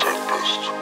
Tempest.